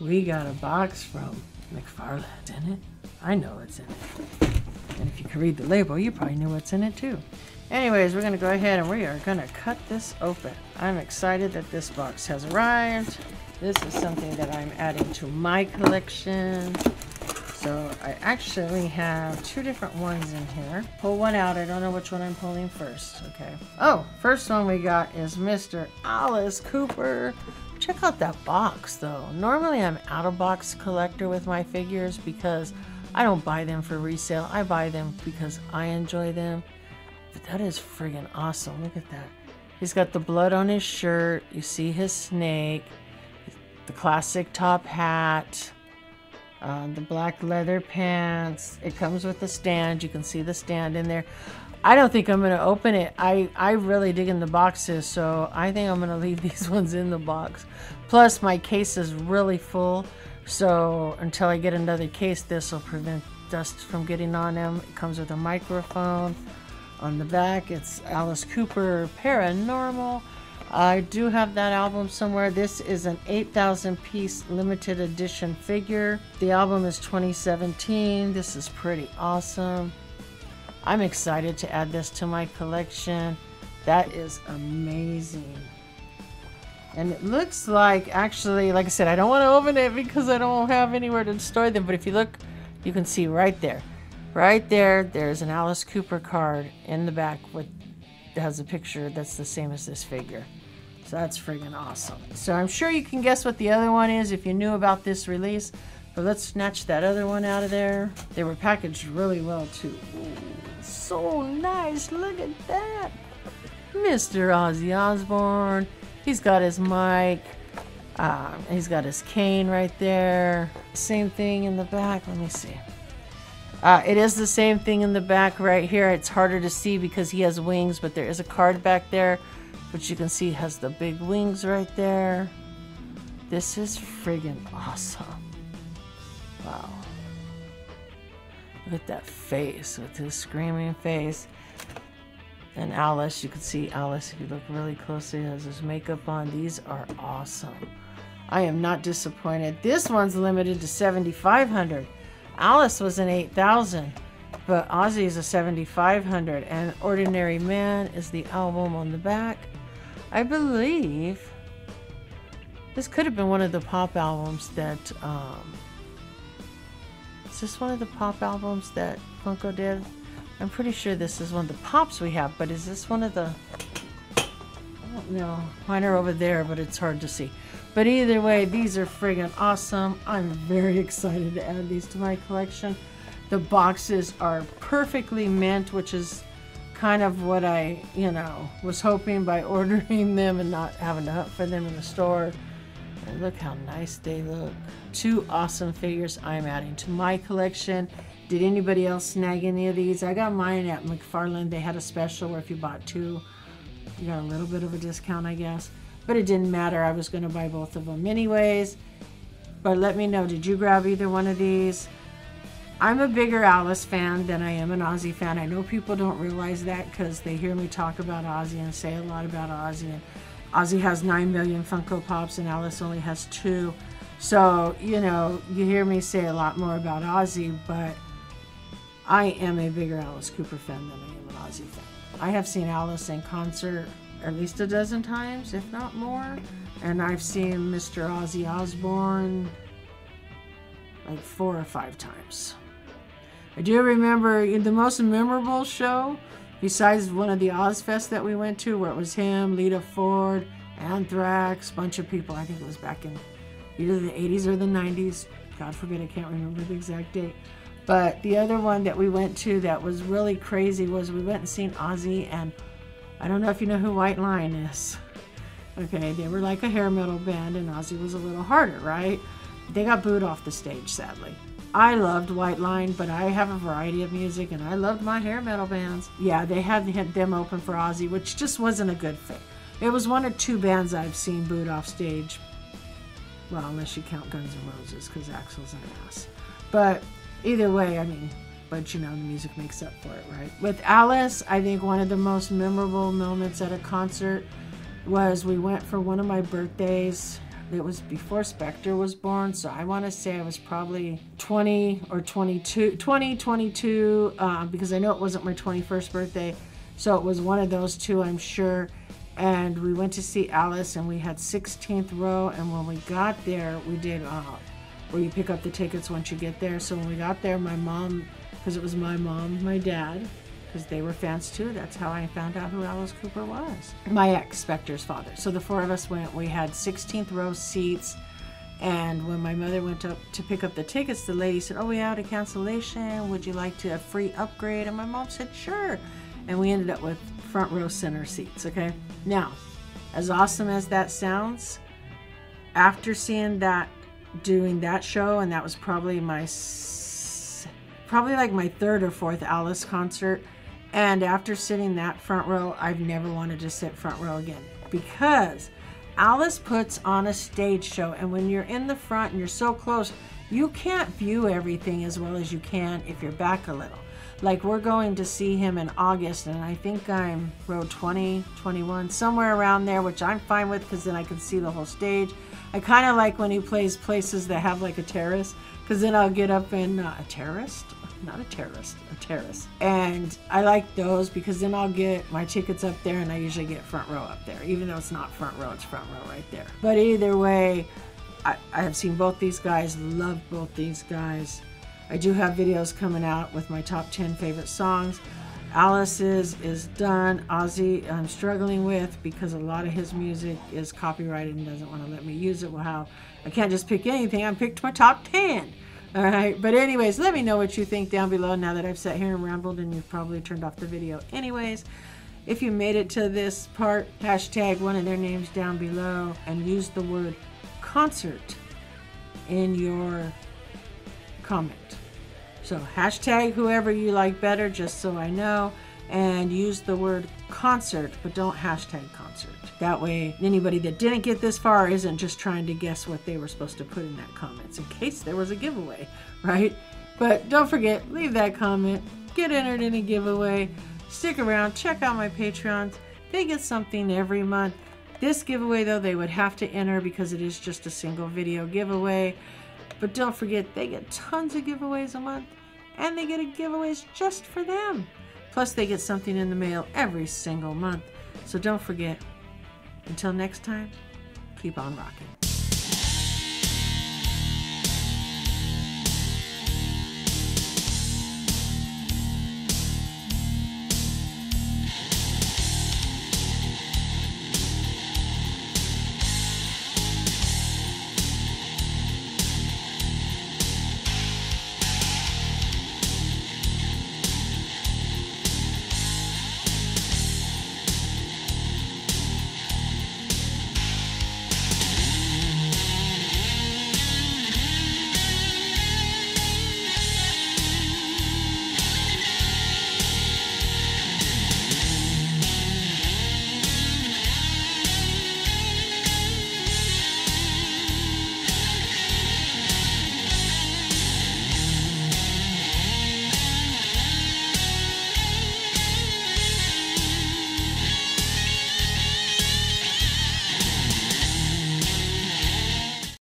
We got a box from McFarlane in it. I know what's in it. And if you can read the label, you probably knew what's in it too. Anyways, we're going to go ahead and we are going to cut this open. I'm excited that this box has arrived. This is something that I'm adding to my collection. So I actually have two different ones in here. Pull one out. I don't know which one I'm pulling first. Okay. Oh, first one we got is Mr. Alice Cooper. Check out that box though. Normally I'm out of box collector with my figures because I don't buy them for resale. I buy them because I enjoy them. But that is friggin' awesome. Look at that. He's got the blood on his shirt. You see his snake, the classic top hat, the black leather pants. It comes with the stand. You can see the stand in there. I don't think I'm gonna open it. I really dig in the boxes, so I think I'm gonna leave these ones in the box. Plus my case is really full, so until I get another case, this will prevent dust from getting on them. It comes with a microphone. On the back, it's Alice Cooper Paranormal. I do have that album somewhere. This is an 8,000 piece limited edition figure. The album is 2017. This is pretty awesome. I'm excited to add this to my collection. That is amazing. And it looks like, actually, like I said, I don't want to open it because I don't have anywhere to store them. But if you look, you can see right there. Right there, there's an Alice Cooper card in the back with that has a picture that's the same as this figure. So that's friggin' awesome. So I'm sure you can guess what the other one is if you knew about this release. But let's snatch that other one out of there. They were packaged really well too. Ooh, so nice, look at that. Mr. Ozzy Osbourne. He's got his mic. He's got his cane right there. Same thing in the back, let me see. It is the same thing in the back right here. It's harder to see because he has wings, but there is a card back there, which you can see has the big wings right there. This is friggin' awesome. Wow. Look at that face with his screaming face. And Alice, you can see Alice if you look really closely, has his makeup on. These are awesome. I am not disappointed. This one's limited to 7,500. Alice was an 8,000, but Ozzy is a 7,500, and Ordinary Man is the album on the back. I believe this could have been one of the pop albums that, is this one of the pop albums that Funko did? I'm pretty sure this is one of the pops we have, but is this one of the, I don't know, mine are over there, but it's hard to see. But either way, these are friggin' awesome. I'm very excited to add these to my collection. The boxes are perfectly mint, which is kind of what I, you know, was hoping by ordering them and not having to hunt for them in the store. And look how nice they look. Two awesome figures I'm adding to my collection. Did anybody else snag any of these? I got mine at McFarlane. They had a special where if you bought two, you got a little bit of a discount, I guess. But it didn't matter. I was going to buy both of them anyways. But let me know, did you grab either one of these? I'm a bigger Alice fan than I am an Ozzy fan. I know people don't realize that because they hear me talk about Ozzy and say a lot about Ozzy. And Ozzy has 9 million Funko Pops and Alice only has 2. So, you know, you hear me say a lot more about Ozzy, but I am a bigger Alice Cooper fan than I am an Ozzy fan. I have seen Alice in concert at least a dozen times, if not more. And I've seen Mr. Ozzy Osbourne like 4 or 5 times. I do remember the most memorable show, besides one of the OzFests that we went to, where it was him, Lita Ford, Anthrax, bunch of people. I think it was back in either the 80s or the 90s. God forbid, I can't remember the exact date. But the other one that we went to that was really crazy was we went and seen Ozzy and I don't know if you know who White Lion is. Okay, they were like a hair metal band and Ozzy was a little harder, right? They got booed off the stage, sadly. I loved White Lion, but I have a variety of music and I loved my hair metal bands. Yeah, they had them open for Ozzy, which just wasn't a good fit. It was one or two bands I've seen booed off stage. Well, unless you count Guns N' Roses, because Axl's an ass. But either way, I mean, but you know, the music makes up for it, right? With Alice, I think one of the most memorable moments at a concert was we went for one of my birthdays. It was before Spectre was born, so I want to say I was probably 20, 22, because I know it wasn't my 21st birthday, so it was one of those two, I'm sure. And we went to see Alice, and we had 16th row, and when we got there, we did where you pick up the tickets once you get there. So when we got there, my mom, because it was my mom, my dad, because they were fans too. That's how I found out who Alice Cooper was. My ex, Spectre's father. So the four of us went, we had 16th row seats. And when my mother went up to pick up the tickets, the lady said, oh, we had a cancellation. Would you like to a free upgrade? And my mom said, sure. And we ended up with front row center seats, okay? Now, as awesome as that sounds, after seeing that, doing that show, and that was probably my third or fourth Alice concert, and after sitting that front row, I've never wanted to sit front row again, because Alice puts on a stage show, and when you're in the front and you're so close, you can't view everything as well as you can if you're back a little. Like, we're going to see him in August, and I think I'm row 20, 21, somewhere around there, which I'm fine with, because then I can see the whole stage. I kind of like when he plays places that have like a terrace, because then I'll get up and, a terrace. And I like those, because then I'll get my tickets up there, and I usually get front row up there, even though it's not front row, it's front row right there. But either way, I have seen both these guys, love both these guys. I do have videos coming out with my top 10 favorite songs. Alice's is done. Ozzy I'm struggling with, because a lot of his music is copyrighted and doesn't want to let me use it. Wow, I can't just pick anything. I picked my top 10. All right, but anyways, let me know what you think down below, now that I've sat here and rambled and you've probably turned off the video. Anyways, if you made it to this part, hashtag one of their names down below and use the word concert in your comment. So hashtag whoever you like better, just so I know, and use the word concert, but don't hashtag concert. That way anybody that didn't get this far isn't just trying to guess what they were supposed to put in that comments, in case there was a giveaway, right? But don't forget, leave that comment, get entered in a giveaway, stick around, check out my Patreons. They get something every month. This giveaway though, they would have to enter, because it is just a single video giveaway. But don't forget, they get tons of giveaways a month, and they get giveaways just for them. Plus, they get something in the mail every single month. So don't forget, until next time, keep on rocking.